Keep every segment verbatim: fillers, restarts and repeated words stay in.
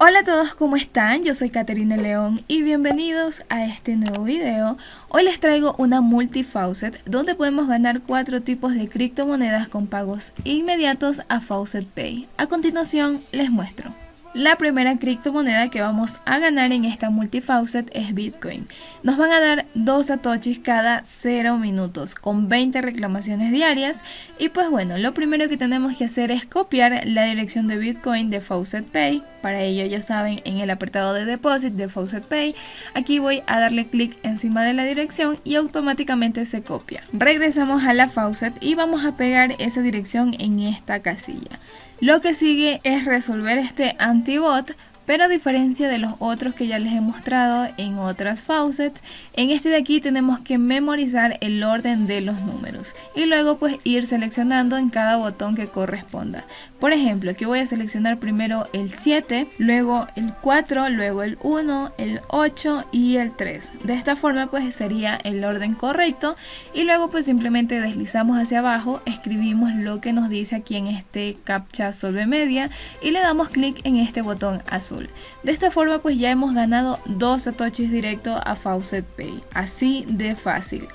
Hola a todos, ¿cómo están? Yo soy Caterina León y bienvenidos a este nuevo video. Hoy les traigo una multifaucet donde podemos ganar cuatro tipos de criptomonedas con pagos inmediatos a FaucetPay. A continuación les muestro. La primera criptomoneda que vamos a ganar en esta multifaucet es Bitcoin. Nos van a dar dos satoshis cada cero minutos con veinte reclamaciones diarias. Y pues bueno, lo primero que tenemos que hacer es copiar la dirección de Bitcoin de FaucetPay. Para ello, ya saben, en el apartado de Deposit de FaucetPay, aquí voy a darle clic encima de la dirección y automáticamente se copia. Regresamos a la faucet y vamos a pegar esa dirección en esta casilla. Lo que sigue es resolver este antibot, pero a diferencia de los otros que ya les he mostrado en otras faucets, en este de aquí tenemos que memorizar el orden de los números y luego pues ir seleccionando en cada botón que corresponda. Por ejemplo, aquí voy a seleccionar primero el siete, luego el cuatro, luego el uno, el ocho y el tres. De esta forma pues sería el orden correcto y luego pues simplemente deslizamos hacia abajo, escribimos lo que nos dice aquí en este captcha Solve Media y le damos clic en este botón azul. De esta forma pues ya hemos ganado dos satoshis directo a FaucetPay, así de fácil.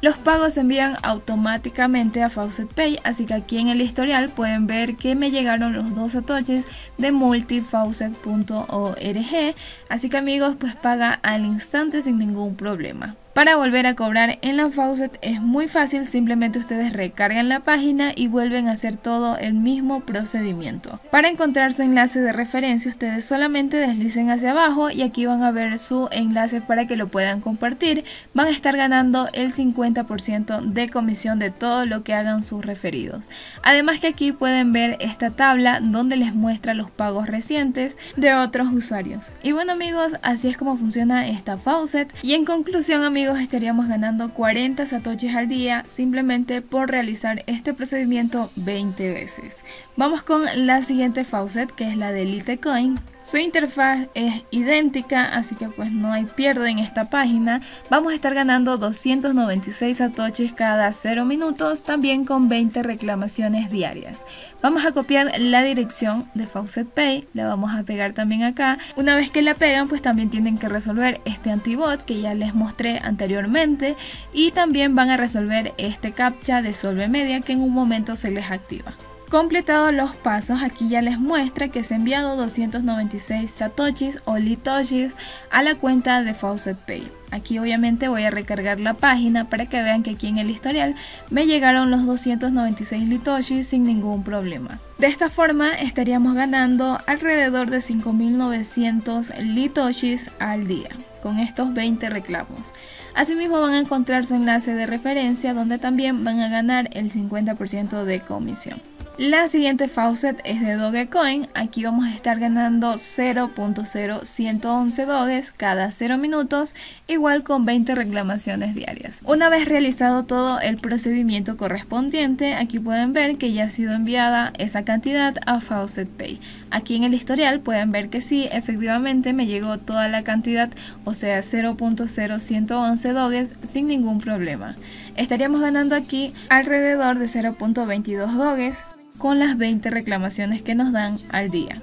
Los pagos se envían automáticamente a FaucetPay, así que aquí en el historial pueden ver que me llegaron los dos satoshis de multifaucet punto org, así que amigos, pues paga al instante sin ningún problema. Para volver a cobrar en la faucet es muy fácil, simplemente ustedes recargan la página y vuelven a hacer todo el mismo procedimiento. Para encontrar su enlace de referencia ustedes solamente deslicen hacia abajo y aquí van a ver su enlace para que lo puedan compartir. Van a estar ganando el cincuenta por ciento de comisión de todo lo que hagan sus referidos. Además que aquí pueden ver esta tabla donde les muestra los pagos recientes de otros usuarios. Y bueno amigos, así es como funciona esta faucet. Y en conclusión amigos, estaríamos ganando cuarenta satoshis al día simplemente por realizar este procedimiento veinte veces. Vamos con la siguiente faucet, que es la de Litecoin. Su interfaz es idéntica, así que pues no hay pierde en esta página. Vamos a estar ganando doscientos noventa y seis satoshis cada cero minutos, también con veinte reclamaciones diarias. Vamos a copiar la dirección de FaucetPay, la vamos a pegar también acá. Una vez que la pegan, pues también tienen que resolver este antibot que ya les mostré anteriormente y también van a resolver este captcha de Solve Media que en un momento se les activa. Completados los pasos, aquí ya les muestra que se ha enviado doscientos noventa y seis satoshis o litoshis a la cuenta de FaucetPay. Aquí obviamente voy a recargar la página para que vean que aquí en el historial me llegaron los doscientos noventa y seis litoshis sin ningún problema. De esta forma estaríamos ganando alrededor de cinco mil novecientos litoshis al día con estos veinte reclamos. Asimismo van a encontrar su enlace de referencia donde también van a ganar el cincuenta por ciento de comisión. La siguiente faucet es de dogecoin, aquí vamos a estar ganando cero punto cero uno once doges cada cero minutos, igual con veinte reclamaciones diarias. Una vez realizado todo el procedimiento correspondiente, aquí pueden ver que ya ha sido enviada esa cantidad a FaucetPay. Aquí en el historial pueden ver que sí, efectivamente me llegó toda la cantidad, o sea cero punto cero uno once doges sin ningún problema. Estaríamos ganando aquí alrededor de cero punto veintidós doges con las veinte reclamaciones que nos dan al día.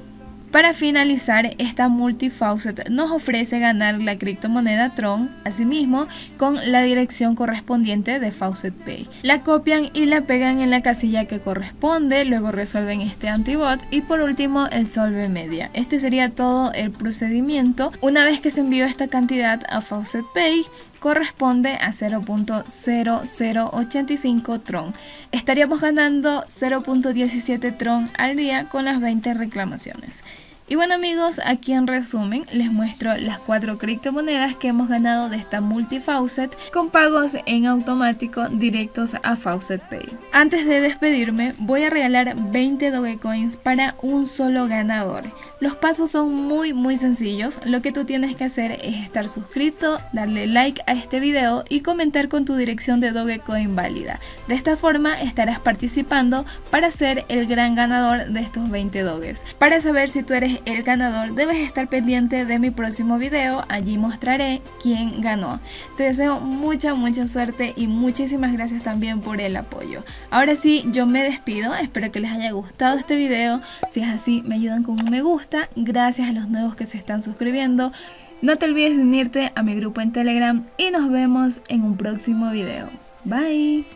Para finalizar, esta multifaucet nos ofrece ganar la criptomoneda TRON, asimismo con la dirección correspondiente de FaucetPay. La copian y la pegan en la casilla que corresponde, luego resuelven este antibot y por último el Solve Media. Este sería todo el procedimiento. Una vez que se envió esta cantidad a FaucetPay, corresponde a cero punto cero cero ochenta y cinco TRON. Estaríamos ganando cero punto diecisiete TRON al día con las veinte reclamaciones. Y bueno amigos, aquí en resumen les muestro las cuatro criptomonedas que hemos ganado de esta multifaucet con pagos en automático directos a FaucetPay. Antes de despedirme voy a regalar veinte dogecoins para un solo ganador. Los pasos son muy muy sencillos, lo que tú tienes que hacer es estar suscrito, darle like a este video y comentar con tu dirección de dogecoin válida. De esta forma estarás participando para ser el gran ganador de estos veinte doges. Para saber si tú eres eres el ganador, debes estar pendiente de mi próximo video, allí mostraré quién ganó. Te deseo mucha mucha suerte y muchísimas gracias también por el apoyo. Ahora sí, yo me despido, espero que les haya gustado este video, si es así me ayudan con un me gusta, gracias a los nuevos que se están suscribiendo, no te olvides de unirte a mi grupo en Telegram y nos vemos en un próximo video. Bye.